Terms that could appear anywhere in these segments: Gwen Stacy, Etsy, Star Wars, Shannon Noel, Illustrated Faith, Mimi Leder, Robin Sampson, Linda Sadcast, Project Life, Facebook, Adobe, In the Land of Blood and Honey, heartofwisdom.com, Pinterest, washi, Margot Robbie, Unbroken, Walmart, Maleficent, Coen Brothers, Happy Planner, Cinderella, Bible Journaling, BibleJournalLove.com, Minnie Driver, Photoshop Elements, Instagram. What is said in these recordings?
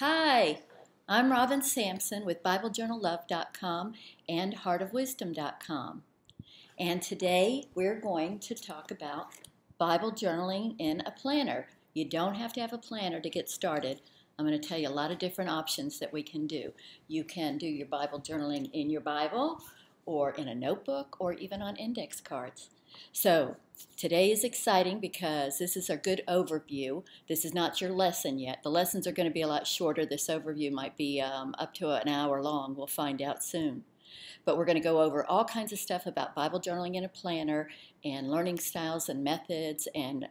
Hi, I'm Robin Sampson with BibleJournalLove.com and heartofwisdom.com. And today we're going to talk about Bible journaling in a planner. You don't have to have a planner to get started. I'm going to tell you a lot of different options that we can do. You can do your Bible journaling in your Bible or in a notebook or even on index cards. So today is exciting because this is a good overview. This is not your lesson yet. The lessons are going to be a lot shorter. This overview might be up to an hour long. We'll find out soon. But we're going to go over all kinds of stuff about Bible journaling in a planner and learning styles and methods and,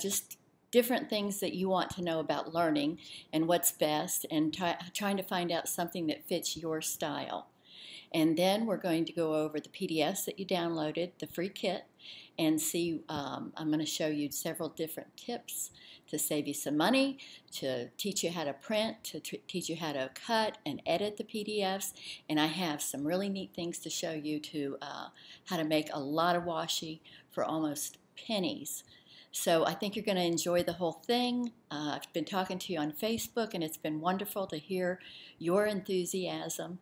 just different things that you want to know about learning and what's best and trying to find out something that fits your style. And then we're going to go over the PDFs that you downloaded, the free kit, and see, I'm going to show you several different tips to save you some money, to teach you how to print, to teach you how to cut and edit the PDFs. And I have some really neat things to show you to how to make a lot of washi for almost pennies. So I think you're going to enjoy the whole thing. I've been talking to you on Facebook, and it's been wonderful to hear your enthusiasm.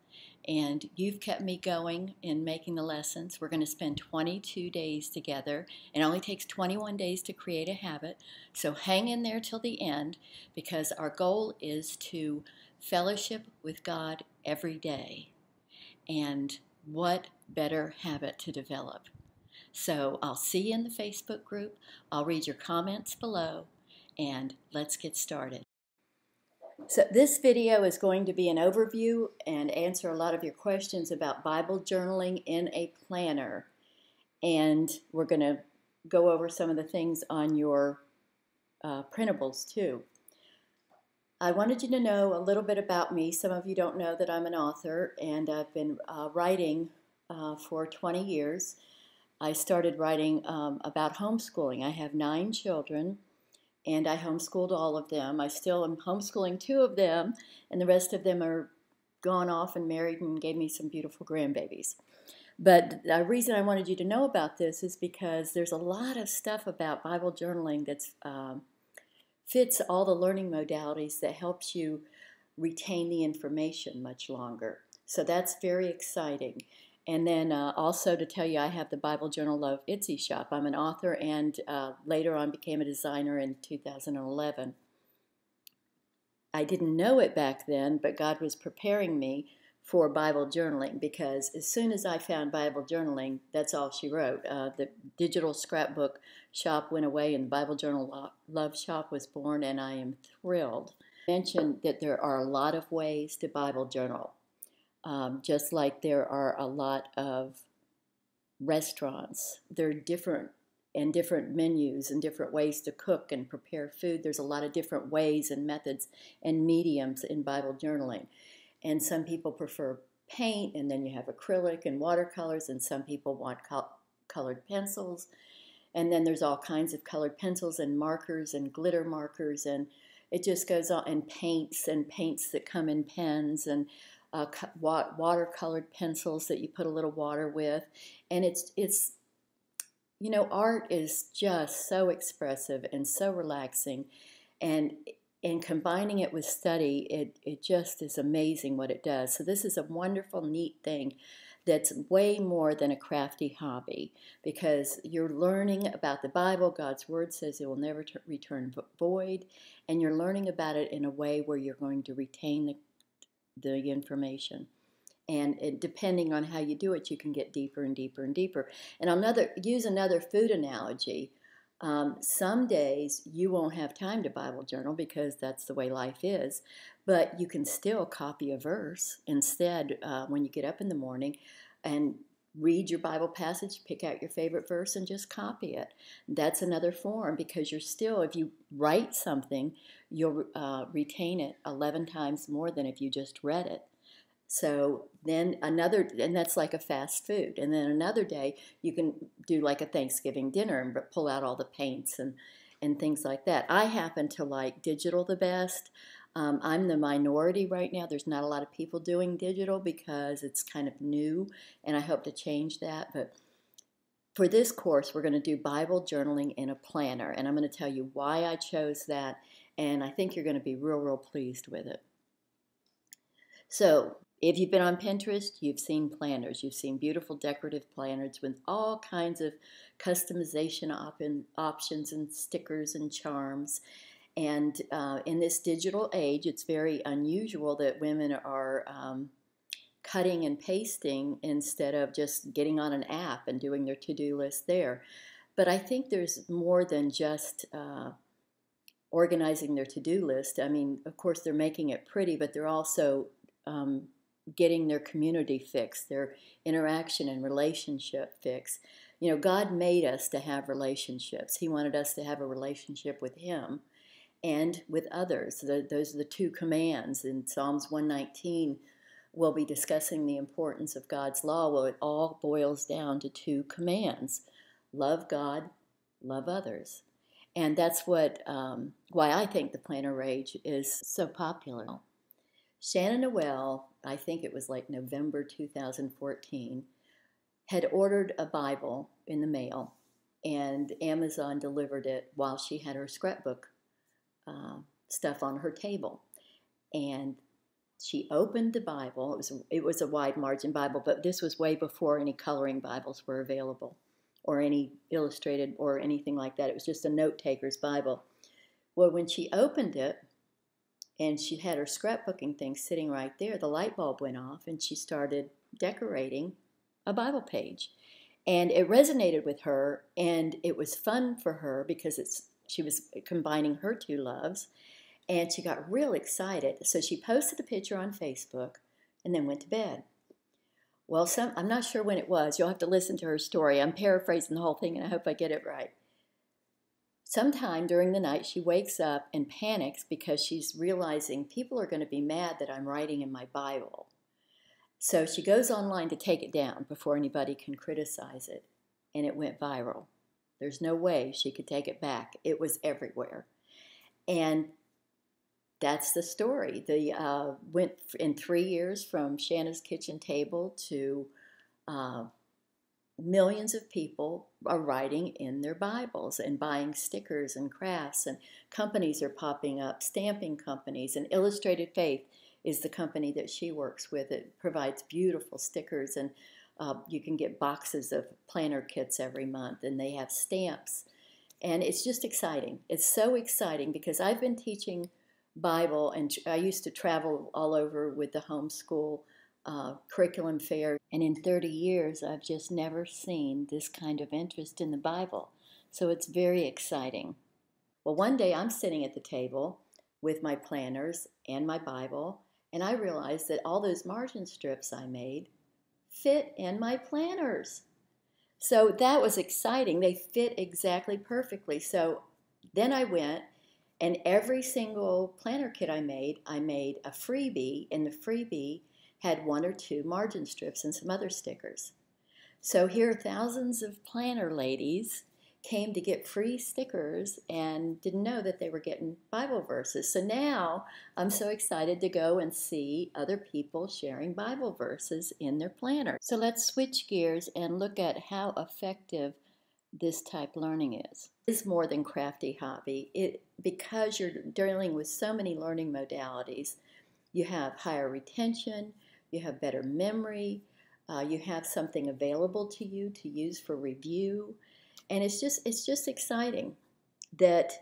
And you've kept me going in making the lessons. We're going to spend 22 days together. It only takes 21 days to create a habit. So hang in there till the end, because our goal is to fellowship with God every day. And what better habit to develop? So I'll see you in the Facebook group. I'll read your comments below, and let's get started. So this video is going to be an overview and answer a lot of your questions about Bible journaling in a planner. And we're going to go over some of the things on your printables too. I wanted you to know a little bit about me. Some of you don't know that I'm an author, and I've been writing for 20 years. I started writing about homeschooling. I have 9 children, and I homeschooled all of them. I still am homeschooling 2 of them, and the rest of them are gone off and married and gave me some beautiful grandbabies. But the reason I wanted you to know about this is because there's a lot of stuff about Bible journaling that fits all the learning modalities that helps you retain the information much longer. So that's very exciting. And then also to tell you, I have the Bible Journal Love Etsy shop. I'm an author, and later on became a designer in 2011. I didn't know it back then, but God was preparing me for Bible journaling, because as soon as I found Bible journaling, that's all she wrote. The digital scrapbook shop went away, and the Bible Journal Love shop was born, and I am thrilled. I mentioned that there are a lot of ways to Bible journal. Just like there are a lot of restaurants. There are different menus and different ways to cook and prepare food. There's a lot of different ways and methods and mediums in Bible journaling. And some people prefer paint, and then you have acrylic and watercolors, and some people want colored pencils. And then there's all kinds of colored pencils and markers and glitter markers, and it just goes on, and paints that come in pens, and watercolored pencils that you put a little water with. And it's you know, art is just so expressive and so relaxing, and combining it with study, it just is amazing what it does. So this is a wonderful, neat thing that's way more than a crafty hobby, because you're learning about the Bible. God's Word says it will never return void, and you're learning about it in a way where you're going to retain the information. And depending on how you do it, you can get deeper and deeper and deeper. And I'll use another food analogy. Some days you won't have time to Bible journal, because that's the way life is, but you can still copy a verse instead when you get up in the morning and read your Bible passage, pick out your favorite verse, and just copy it. That's another form, because you're still, if you write something, you'll retain it 11 times more than if you just read it. So then another, and that's like a fast food. And then another day, you can do like a Thanksgiving dinner and pull out all the paints and things like that. I happen to like digital the best. I'm the minority right now. There's not a lot of people doing digital because it's kind of new, and I hope to change that. But for this course, we're going to do Bible journaling in a planner, and I'm going to tell you why I chose that and I think you're going to be real pleased with it. So if you've been on Pinterest, you've seen planners. You've seen beautiful decorative planners with all kinds of customization options and stickers and charms. And in this digital age, it's very unusual that women are cutting and pasting instead of just getting on an app and doing their to-do list there. But I think there's more than just organizing their to-do list. I mean, of course, they're making it pretty, but they're also getting their community fixed, their interaction and relationship fixed. You know, God made us to have relationships. He wanted us to have a relationship with Him and with others. Those are the two commands. In Psalms 119, we'll be discussing the importance of God's law. Well, it all boils down to two commands: love God, love others. And that's what why I think the planner rage is so popular. Shannon Noel, I think it was like November 2014, had ordered a Bible in the mail, and Amazon delivered it while she had her scrapbook stuff on her table. And she opened the Bible. It was a wide margin Bible, but this was way before any coloring Bibles were available or any illustrated or anything like that. It was just a note taker's Bible. Well, when she opened it, and she had her scrapbooking thing sitting right there, the light bulb went off, and she started decorating a Bible page. And it resonated with her, and it was fun for her because she was combining her two loves, and she got real excited. So she posted a picture on Facebook and then went to bed. Well, I'm not sure when it was. You'll have to listen to her story. I'm paraphrasing the whole thing, and I hope I get it right. Sometime during the night, she wakes up and panics because she's realizing people are going to be mad that I'm writing in my Bible. So she goes online to take it down before anybody can criticize it, and it went viral. There's no way she could take it back. It was everywhere. And that's the story. They went in 3 years from Shanna's kitchen table to millions of people are writing in their Bibles and buying stickers and crafts, and companies are popping up, stamping companies, and Illustrated Faith is the company that she works with. It provides beautiful stickers, and you can get boxes of planner kits every month, and they have stamps, and it's just exciting. It's so exciting because I've been teaching Bible, and I used to travel all over with the homeschool curriculum fair, and in 30 years I've just never seen this kind of interest in the Bible, so it's very exciting. Well, one day I'm sitting at the table with my planners and my Bible, and I realized that all those margin strips I made fit in my planners. So that was exciting. They fit exactly perfectly. So then I went, and every single planner kit I made a freebie, and the freebie had one or two margin strips and some other stickers. So here thousands of planner ladies came to get free stickers and didn't know that they were getting Bible verses. So now I'm so excited to go and see other people sharing Bible verses in their planner. So let's switch gears and look at how effective this type of learning is. It's more than crafty hobby. Because you're dealing with so many learning modalities, you have higher retention, you have better memory, you have something available to you to use for review, and it's just exciting that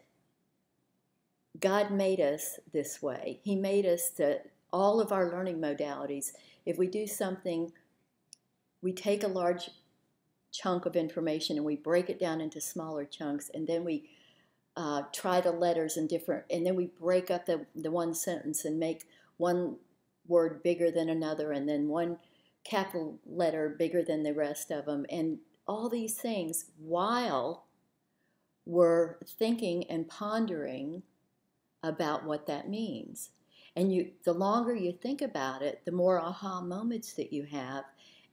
God made us this way. He made us that all of our learning modalities, if we do something, we take a large chunk of information and we break it down into smaller chunks, and then we try the letters in different, and then we break up the one sentence and make one word bigger than another, and then one capital letter bigger than the rest of them, and all these things while we're thinking and pondering about what that means. And the longer you think about it, the more aha moments that you have,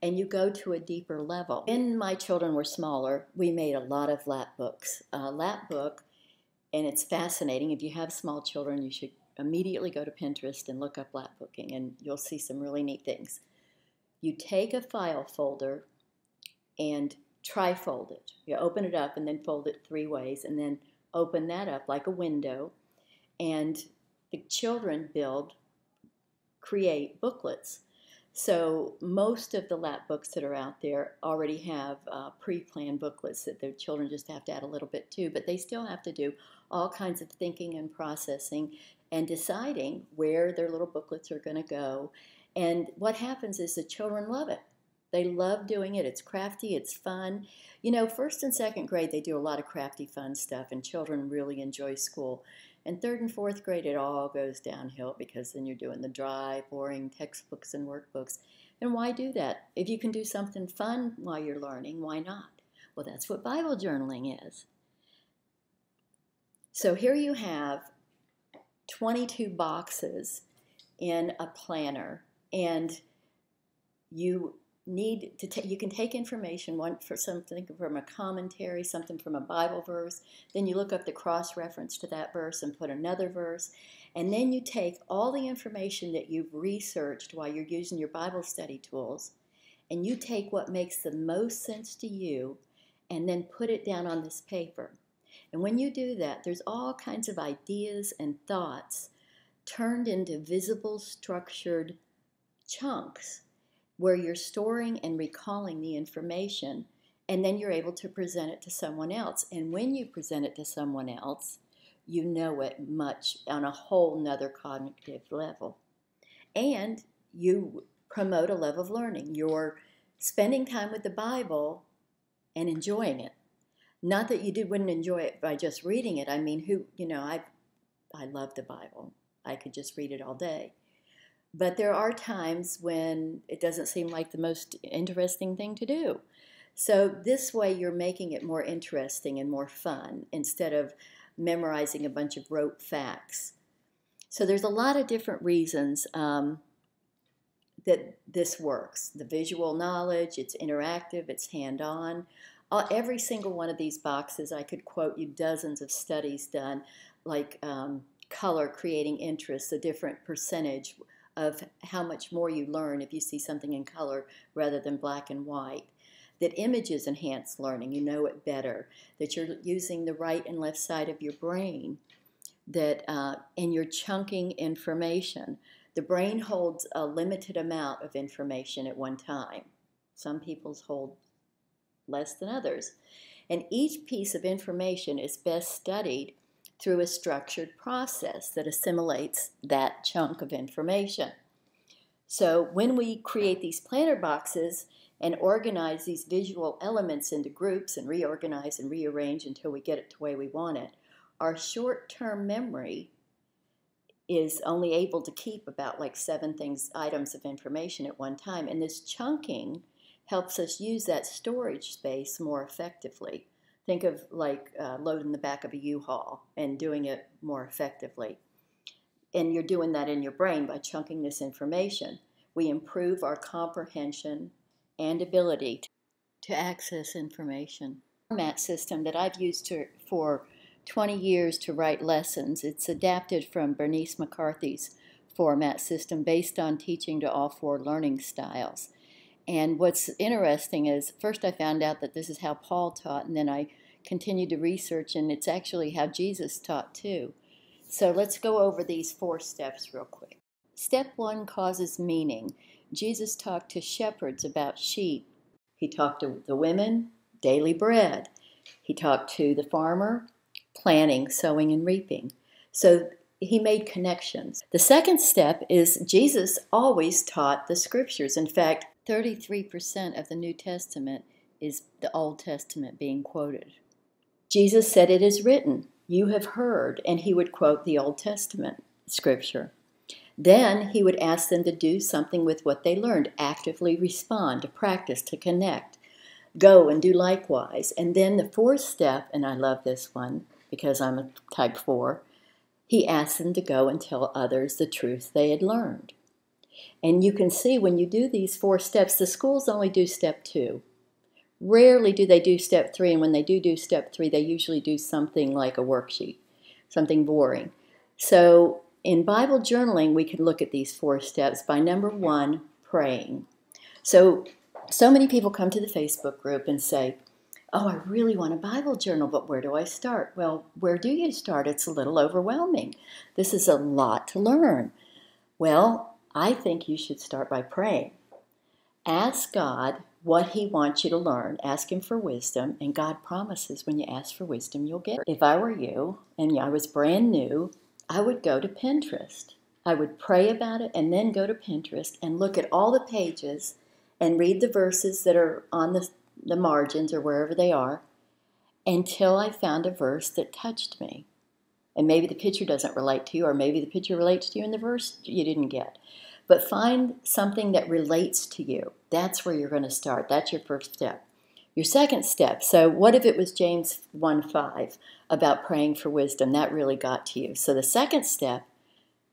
and you go to a deeper level. When my children were smaller, we made a lot of lap books. And it's fascinating. If you have small children, you should immediately go to Pinterest and look up lap booking, and you'll see some really neat things. You take a file folder and tri-fold it. You open it up and then fold it three ways, and then open that up like a window, and the children create booklets. So most of the lap books that are out there already have pre-planned booklets that their children just have to add a little bit to, but they still have to do all kinds of thinking and processing and deciding where their little booklets are going to go. And what happens is the children love it. They love doing it. It's crafty. It's fun. You know, first and second grade, they do a lot of crafty, fun stuff, and children really enjoy school. And third and fourth grade, it all goes downhill because then you're doing the dry, boring textbooks and workbooks. And why do that? If you can do something fun while you're learning, why not? Well, that's what Bible journaling is. So here you have 22 boxes in a planner, and you need to take, you can take information, one for something from a commentary, something from a Bible verse, then you look up the cross-reference to that verse and put another verse, and then you take all the information that you've researched while you're using your Bible study tools, and you take what makes the most sense to you and then put it down on this paper. And when you do that, there's all kinds of ideas and thoughts turned into visible, structured chunks where you're storing and recalling the information, and then you're able to present it to someone else. And when you present it to someone else, you know it much on a whole nother cognitive level. And you promote a love of learning. You're spending time with the Bible and enjoying it. Not that you wouldn't enjoy it by just reading it. I mean, I love the Bible. I could just read it all day. But there are times when it doesn't seem like the most interesting thing to do. So this way you're making it more interesting and more fun instead of memorizing a bunch of rote facts. So there's a lot of different reasons that this works. The visual knowledge, it's interactive, it's hands-on. Every single one of these boxes, I could quote you dozens of studies done, like color creating interest, a different percentage of how much more you learn if you see something in color rather than black and white, that images enhance learning, you know it better, that you're using the right and left side of your brain, that and you're chunking information. The brain holds a limited amount of information at one time. Some people's hold less than others. And each piece of information is best studied through a structured process that assimilates that chunk of information. So when we create these planner boxes and organize these visual elements into groups and reorganize and rearrange until we get it to the way we want it, our short-term memory is only able to keep about like 7 items of information at one time, and this chunking helps us use that storage space more effectively. Think of like loading the back of a U-Haul and doing it more effectively. And you're doing that in your brain by chunking this information. We improve our comprehension and ability to access information. The format system that I've used for 20 years to write lessons, it's adapted from Bernice McCarthy's format system based on teaching to all 4 learning styles. And what's interesting is, first I found out that this is how Paul taught, and then I continued to research, and it's actually how Jesus taught too. So let's go over these 4 steps real quick. Step 1 causes meaning. Jesus talked to shepherds about sheep. He talked to the women, daily bread. He talked to the farmer, planting, sowing, and reaping. So he made connections. The second step is Jesus always taught the scriptures. In fact, 33% of the New Testament is the Old Testament being quoted. Jesus said, "It is written, you have heard," and he would quote the Old Testament scripture. Then he would ask them to do something with what they learned, actively respond, to practice, to connect, go and do likewise. And then the 4th step, and I love this one because I'm a type 4, he asked them to go and tell others the truth they had learned. And you can see when you do these 4 steps, the schools only do step 2. Rarely do they do step 3, and when they do step 3, they usually do something like a worksheet, something boring. So in Bible journaling, we can look at these 4 steps by number 1, praying. So many people come to the Facebook group and say, oh, I really want a Bible journal, but where do I start? Well, where do you start? It's a little overwhelming. This is a lot to learn. Well, I think you should start by praying. Ask God what He wants you to learn. Ask Him for wisdom, and God promises when you ask for wisdom, you'll get it. If I were you, and I was brand new, I would go to Pinterest. I would pray about it and then go to Pinterest and look at all the pages and read the verses that are on the margins or wherever they are until I found a verse that touched me. And maybe the picture doesn't relate to you, or maybe the picture relates to you and the verse you didn't get. But find something that relates to you. That's where you're going to start. That's your first step. Your second step, so what if it was James 1:5 about praying for wisdom? That really got to you. So the second step,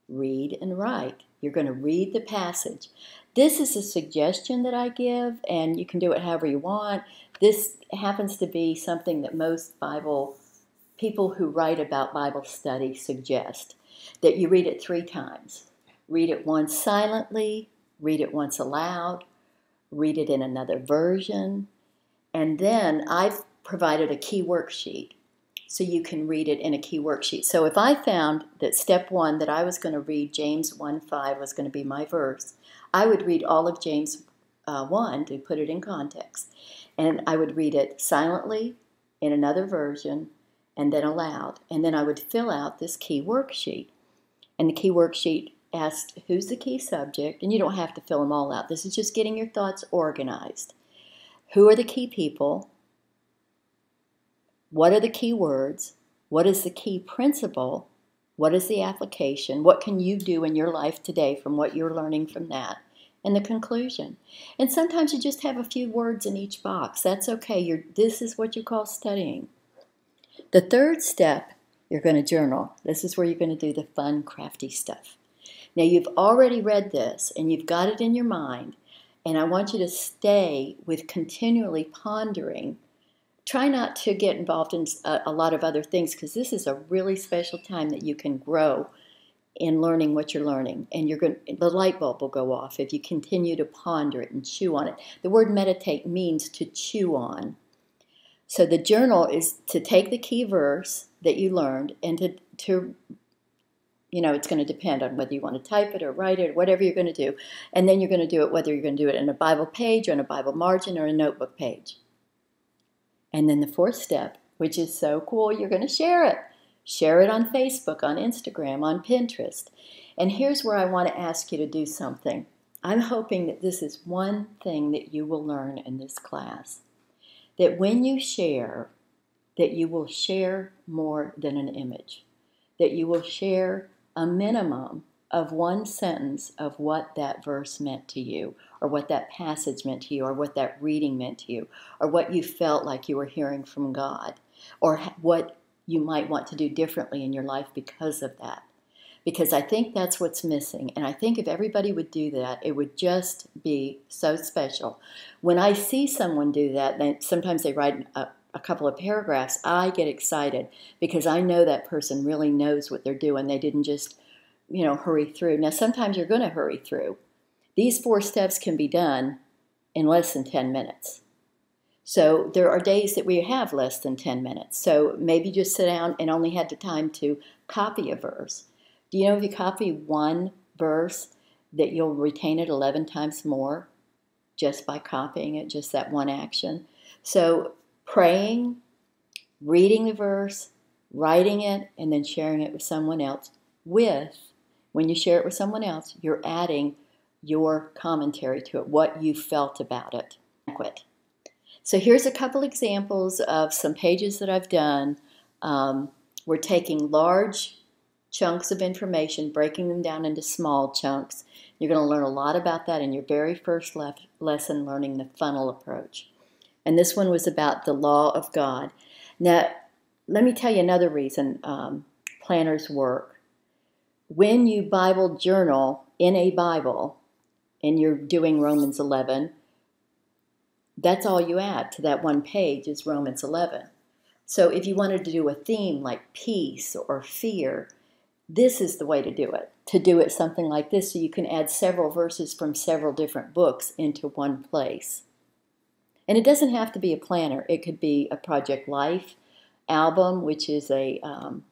read and write. You're going to read the passage. This is a suggestion that I give, and you can do it however you want. This happens to be something that most Bible people who write about Bible study suggest, that you read it 3 times. Read it once silently, read it once aloud, read it in another version, and then I've provided a key worksheet so you can read it in a key worksheet. So if I found that step 1 that I was going to read James 1:5 was going to be my verse, I would read all of James 1 to put it in context, and I would read it silently in another version and then aloud, and then I would fill out this key worksheet, and the key worksheet asked who's the key subject, and you don't have to fill them all out. This is just getting your thoughts organized. Who are the key people? What are the key words? What is the key principle? What is the application? What can you do in your life today from what you're learning from that? And the conclusion. And sometimes you just have a few words in each box. That's okay. This is what you call studying. The third step, you're going to journal. This is where you're going to do the fun, crafty stuff. Now, you've already read this, and you've got it in your mind, and I want you to stay with continually pondering. Try not to get involved in a lot of other things, because this is a really special time that you can grow in learning what you're learning, and the light bulb will go off if you continue to ponder it and chew on it. The word meditate means to chew on. So the journal is to take the key verse that you learned and to it's going to depend on whether you want to type it or write it, whatever you're going to do. And then you're going to do it, whether you're going to do it in a Bible page or in a Bible margin or a notebook page. And then the fourth step, which is so cool, you're going to share it. Share it on Facebook, on Instagram, on Pinterest. And here's where I want to ask you to do something. I'm hoping that this is one thing that you will learn in this class. That when you share, that you will share more than an image. That you will share a minimum of one sentence of what that verse meant to you, or what that passage meant to you, or what that reading meant to you, or what you felt like you were hearing from God, or what you might want to do differently in your life because of that. Because I think that's what's missing, and I think if everybody would do that, it would just be so special. When I see someone do that, then sometimes they write a couple of paragraphs, I get excited because I know that person really knows what they're doing. They didn't just, hurry through. Now, sometimes you're going to hurry through. These 4 steps can be done in less than 10 minutes. So there are days that we have less than 10 minutes. So maybe just sit down and only had the time to copy a verse. Do you know if you copy one verse that you'll retain it 11 times more just by copying it, just that one action? So praying, reading the verse, writing it, and then sharing it with someone else. When you share it with someone else, you're adding your commentary to it, what you felt about it. So here's a couple examples of some pages that I've done. We're taking large chunks of information, breaking them down into small chunks. You're going to learn a lot about that in your very first lesson, learning the funnel approach. And this one was about the law of God. Now, let me tell you another reason planners work. When you Bible journal in a Bible, and you're doing Romans 11, that's all you add to that one page is Romans 11. So if you wanted to do a theme like peace or fear, this is the way to do it. To do it something like this, so you can add several verses from several different books into one place. And it doesn't have to be a planner. It could be a Project Life album, which is a, you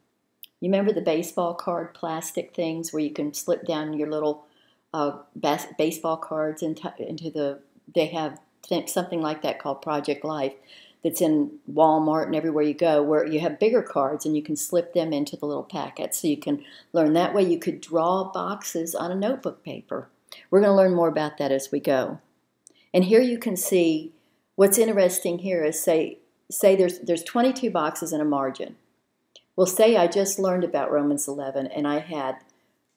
remember the baseball card plastic things where you can slip down your little baseball cards into the, they have something like that called Project Life that's in Walmart and everywhere you go, where you have bigger cards and you can slip them into the little packets so you can learn that way. You could draw boxes on a notebook paper. We're going to learn more about that as we go. And here you can see what's interesting here is say there's 22 boxes in a margin. Well, say I just learned about Romans 11 and I had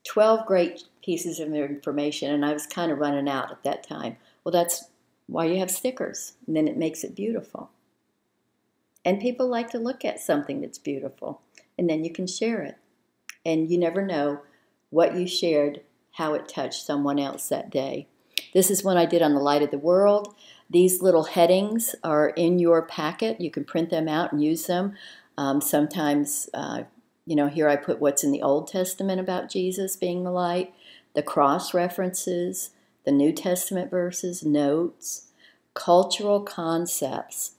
12 great pieces of information and I was kind of running out at that time. Well, that's why you have stickers, and then it makes it beautiful. And people like to look at something that's beautiful, and then you can share it. And you never know what you shared, how it touched someone else that day. This is one I did on the light of the world. These little headings are in your packet. You can print them out and use them. Sometimes, you know, here I put what's in the Old Testament about Jesus being the light, the cross references, the New Testament verses, notes, cultural concepts.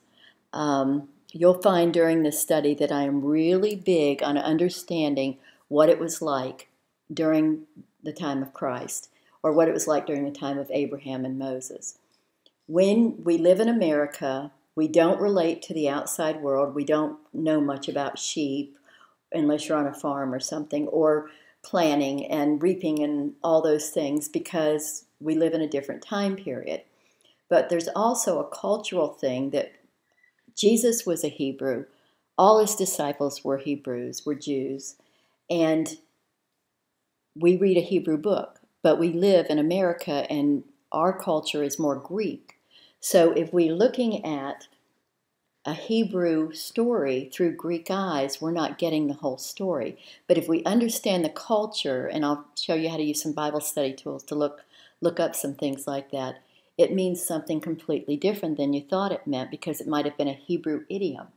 You'll find during this study that I am really big on understanding what it was like during the time of Christ, or what it was like during the time of Abraham and Moses. When we live in America, we don't relate to the outside world. We don't know much about sheep, unless you're on a farm or something, or planning and reaping and all those things, because we live in a different time period. But there's also a cultural thing that Jesus was a Hebrew. All his disciples were Hebrews, were Jews. And we read a Hebrew book, but we live in America and our culture is more Greek. So if we're looking at a Hebrew story through Greek eyes, we're not getting the whole story. But if we understand the culture, and I'll show you how to use some Bible study tools to look up some things like that, it means something completely different than you thought it meant, because it might have been a Hebrew idiom.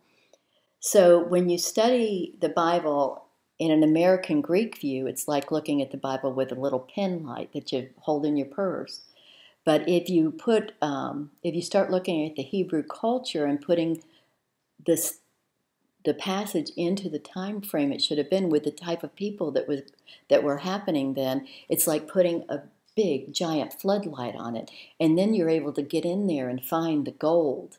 So when you study the Bible in an American Greek view, it's like looking at the Bible with a little pen light that you hold in your purse. But if you put, if you start looking at the Hebrew culture and putting this, the passage into the time frame it should have been with the type of people that were happening then, it's like putting a big giant floodlight on it, and then you're able to get in there and find the gold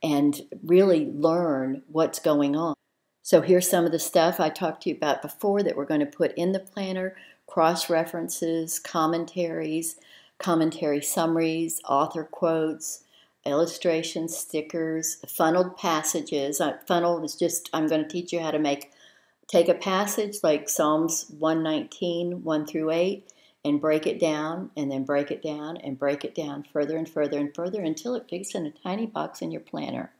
and really learn what's going on. So here's some of the stuff I talked to you about before that we're going to put in the planner: cross-references, commentaries, commentary summaries, author quotes, illustrations, stickers, funneled passages. Funneled is just, I'm going to teach you how to take a passage like Psalms 119, 1 through 8, and break it down, and then break it down, and break it down further and further and further until it fits in a tiny box in your planner.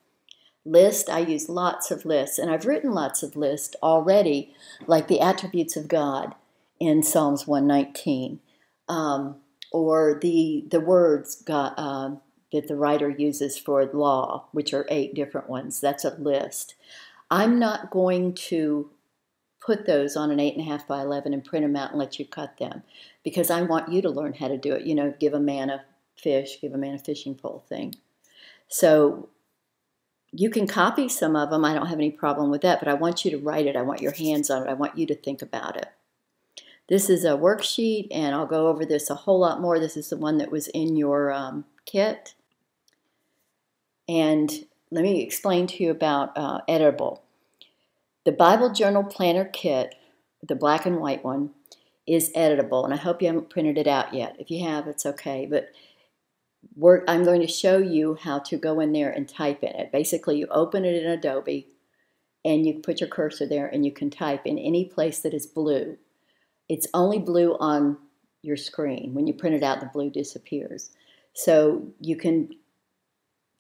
List, I use lots of lists, and I've written lots of lists already, like the attributes of God in Psalms 119, or the words God, that the writer uses for law, which are 8 different ones. That's a list. I'm not going to put those on an 8.5 by 11 and print them out and let you cut them, because I want you to learn how to do it. You know, give a man a fish, give a man a fishing pole thing. So you can copy some of them. I don't have any problem with that, but I want you to write it. I want your hands on it. I want you to think about it. This is a worksheet, and I'll go over this a whole lot more. This is the one that was in your kit. And let me explain to you about editable. The Bible Journal Planner Kit, the black and white one, is editable, and I hope you haven't printed it out yet. If you have, it's okay, but I'm going to show you how to go in there and type in it. Basically, you open it in Adobe, and you put your cursor there, and you can type in any place that is blue. It's only blue on your screen. When you print it out, the blue disappears. So you can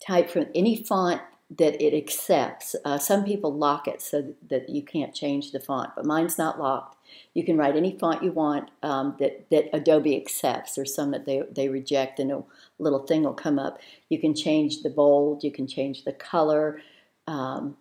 type from any font that it accepts. Some people lock it so that you can't change the font, but mine's not locked. You can write any font you want that Adobe accepts. There's some that they reject, and a little thing will come up. You can change the bold, you can change the color, and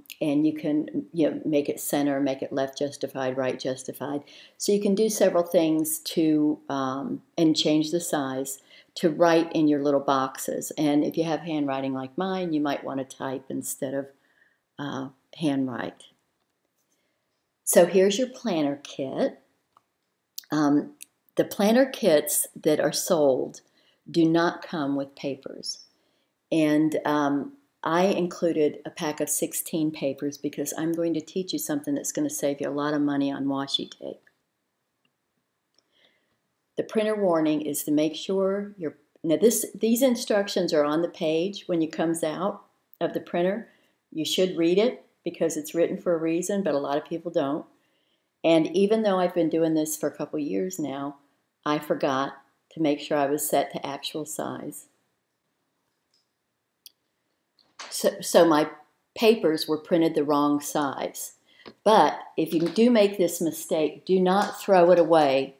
you can make it center, make it left justified, right justified. So you can do several things to and change the size to write in your little boxes. And if you have handwriting like mine, you might want to type instead of handwrite. So here's your planner kit. The planner kits that are sold do not come with papers. And I included a pack of 16 papers because I'm going to teach you something that's going to save you a lot of money on washi tape. The printer warning is to make sure you're... Now these instructions are on the page when it comes out of the printer. You should read it because it's written for a reason, but a lot of people don't. And even though I've been doing this for a couple years now, I forgot to make sure I was set to actual size. So my papers were printed the wrong size. But if you do make this mistake, do not throw it away.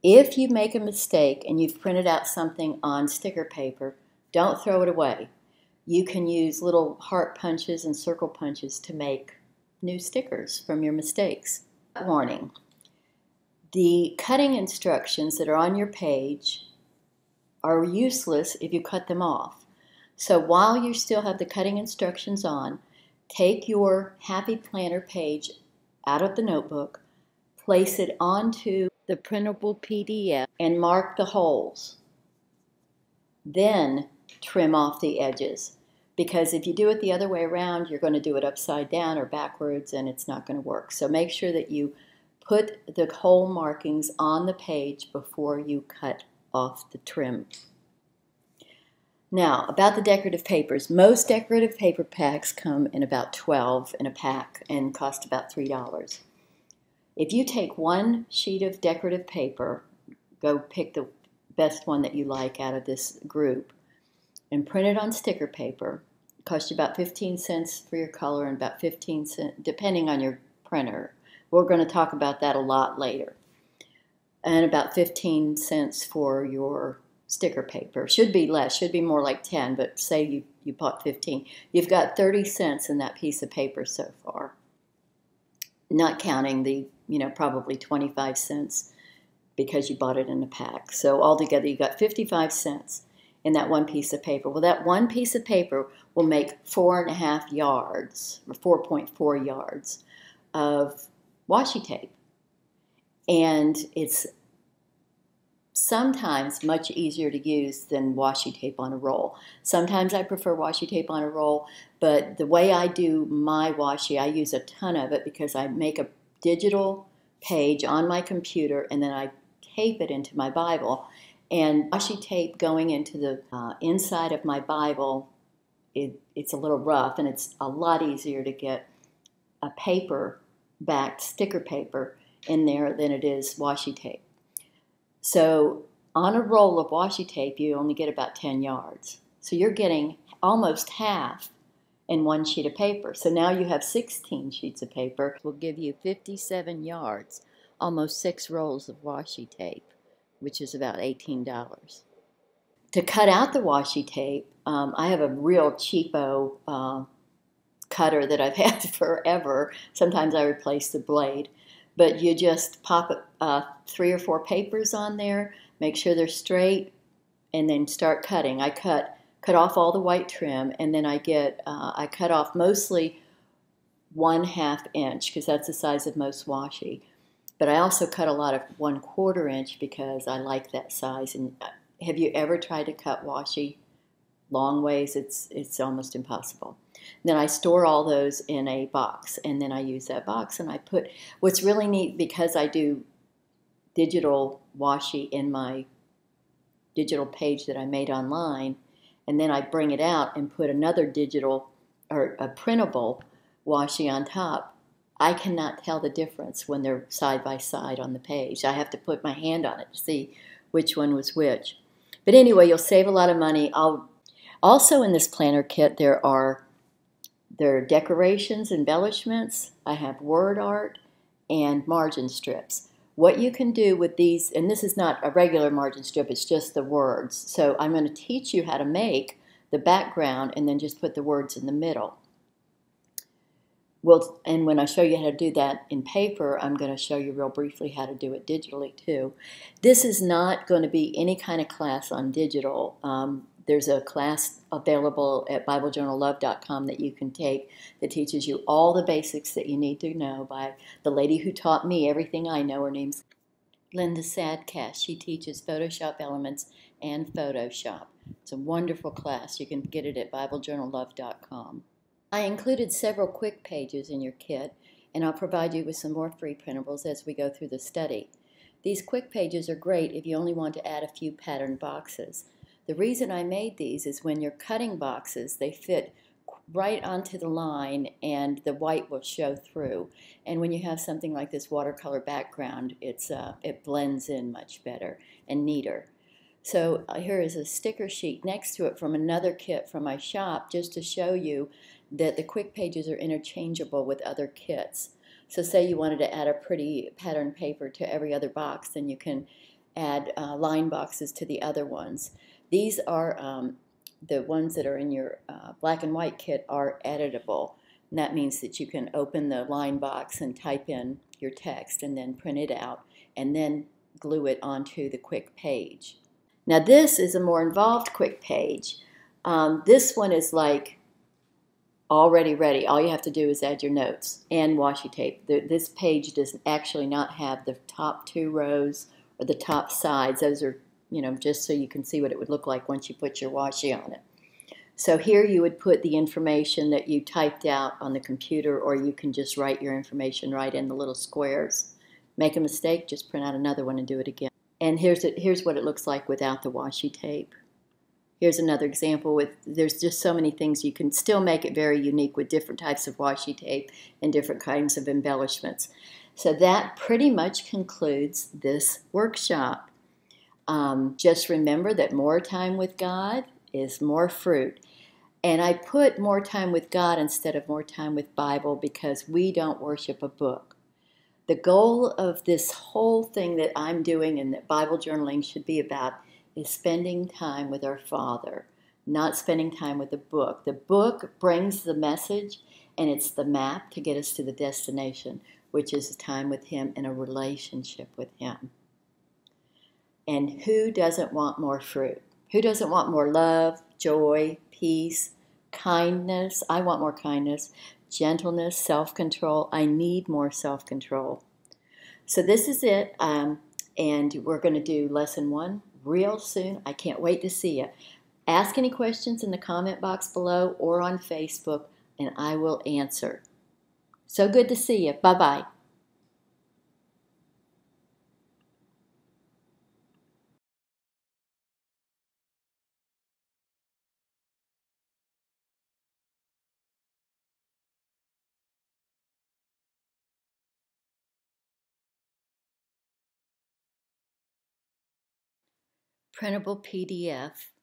If you make a mistake and you've printed out something on sticker paper, don't throw it away. You can use little heart punches and circle punches to make new stickers from your mistakes. Warning. The cutting instructions that are on your page are useless if you cut them off. So while you still have the cutting instructions on, take your Happy Planner page out of the notebook, place it onto the printable PDF, and mark the holes. Then trim off the edges, because if you do it the other way around, you're going to do it upside down or backwards, and it's not going to work. So make sure that you put the hole markings on the page before you cut off the trim. Now, about the decorative papers. Most decorative paper packs come in about 12 in a pack and cost about $3. If you take one sheet of decorative paper, go pick the best one that you like out of this group, and print it on sticker paper. It costs you about 15 cents for your color and about 15 cents, depending on your printer. We're going to talk about that a lot later. And about 15 cents for your sticker paper. Should be less, should be more like 10, but say you bought 15. You've got 30 cents in that piece of paper so far, not counting the, probably 25 cents because you bought it in a pack. So altogether you got 55 cents in that one piece of paper. Well, that one piece of paper will make 4.5 yards, or 4.4 yards of washi tape. And it's sometimes much easier to use than washi tape on a roll. Sometimes I prefer washi tape on a roll, but the way I do my washi, I use a ton of it because I make a digital page on my computer and then I tape it into my Bible. And washi tape going into the inside of my Bible, it's a little rough, and it's a lot easier to get a paper-backed sticker paper in there than it is washi tape. So on a roll of washi tape, you only get about 10 yards. So you're getting almost half in one sheet of paper. So now you have 16 sheets of paper. It will give you 57 yards, almost 6 rolls of washi tape, which is about $18. To cut out the washi tape, I have a real cheapo cutter that I've had forever. Sometimes I replace the blade. But you just pop 3 or 4 papers on there, make sure they're straight, and then start cutting. I cut off all the white trim, and then I cut off mostly 1/2 inch because that's the size of most washi. But I also cut a lot of 1/4 inch because I like that size. And have you ever tried to cut washi long ways? It's almost impossible. Then I store all those in a box, and then I use that box, and I put what's really neat, because I do digital washi in my digital page that I made online, and then I bring it out and put another digital or a printable washi on top. I cannot tell the difference when they're side by side on the page. I have to put my hand on it to see which one was which. But anyway, you'll save a lot of money. Also in this planner kit, there are decorations, embellishments, I have word art, and margin strips. What you can do with these, and this is not a regular margin strip, it's just the words. So I'm going to teach you how to make the background and then just put the words in the middle. Well, and when I show you how to do that in paper, I'm going to show you real briefly how to do it digitally too. This is not going to be any kind of class on digital. There's a class available at BibleJournalLove.com that you can take that teaches you all the basics that you need to know by the lady who taught me everything I know. Her name's Linda Sadcast. She teaches Photoshop Elements and Photoshop. It's a wonderful class. You can get it at BibleJournalLove.com. I included several quick pages in your kit, and I'll provide you with some more free printables as we go through the study. These quick pages are great if you only want to add a few pattern boxes. The reason I made these is when you're cutting boxes, they fit right onto the line and the white will show through. And when you have something like this watercolor background, it blends in much better and neater. So here is a sticker sheet next to it from another kit from my shop just to show you that the quick pages are interchangeable with other kits. So say you wanted to add a pretty pattern paper to every other box, then you can add line boxes to the other ones. These are, the ones that are in your black and white kit are editable. And that means that you can open the line box and type in your text and then print it out and then glue it onto the quick page. Now this is a more involved quick page. This one is like already ready. All you have to do is add your notes and washi tape. This page does actually not have the top two rows or the top sides. Those are, you know, just so you can see what it would look like once you put your washi on it. So here you would put the information that you typed out on the computer, or you can just write your information right in the little squares. Make a mistake, just print out another one and do it again. And here's what it looks like without the washi tape. Here's another example with, there's just so many things you can still make it very unique with different types of washi tape and different kinds of embellishments. So that pretty much concludes this workshop. Just remember that more time with God is more fruit. And I put more time with God instead of more time with Bible because we don't worship a book. The goal of this whole thing that I'm doing and that Bible journaling should be about is spending time with our Father, not spending time with a book. The book brings the message, and it's the map to get us to the destination, which is time with Him and a relationship with Him. And who doesn't want more fruit? Who doesn't want more love, joy, peace, kindness? I want more kindness, gentleness, self-control. I need more self-control. So this is it, and we're going to do lesson 1 real soon. I can't wait to see you. Ask any questions in the comment box below or on Facebook, and I will answer. So good to see you. Bye-bye. Printable PDF.